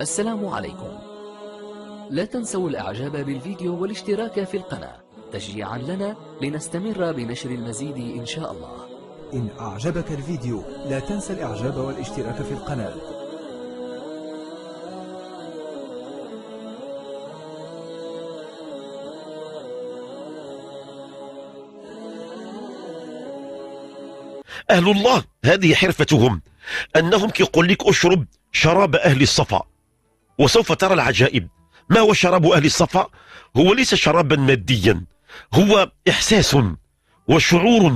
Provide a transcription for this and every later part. السلام عليكم. لا تنسوا الاعجاب بالفيديو والاشتراك في القناة تشجيعا لنا لنستمر بنشر المزيد ان شاء الله. إن أعجبك الفيديو لا تنسى الإعجاب والاشتراك في القناة. أهل الله هذه حرفتهم، أنهم كيقول لك أشرب شراب أهل الصفا وسوف ترى العجائب. ما هو شراب أهل الصفا؟ هو ليس شرابا ماديا، هو إحساس وشعور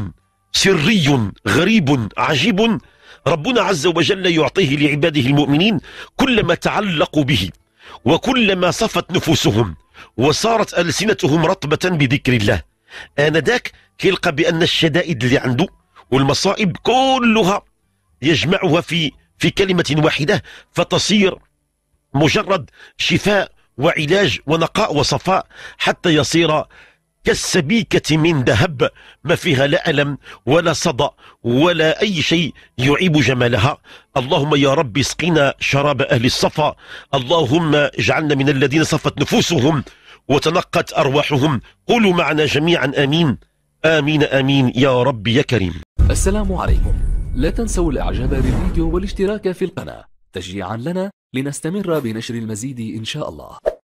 سري غريب عجيب ربنا عز وجل يعطيه لعباده المؤمنين كلما تعلقوا به وكلما صفت نفوسهم وصارت ألسنتهم رطبة بذكر الله. آنذاك تلقى بأن الشدائد اللي عنده والمصائب كلها يجمعها في كلمة واحدة، فتصير مجرد شفاء وعلاج ونقاء وصفاء، حتى يصير كالسبيكة من ذهب، ما فيها لا ألم ولا صدى ولا أي شيء يعيب جمالها. اللهم يا رب اسقنا شراب أهل الصفا، اللهم اجعلنا من الذين صفت نفوسهم وتنقت أرواحهم. قولوا معنا جميعا آمين آمين آمين يا رب يا كريم. السلام عليكم. لا تنسوا الإعجاب بالفيديو والاشتراك في القناة تشجيعا لنا لنستمر بنشر المزيد إن شاء الله.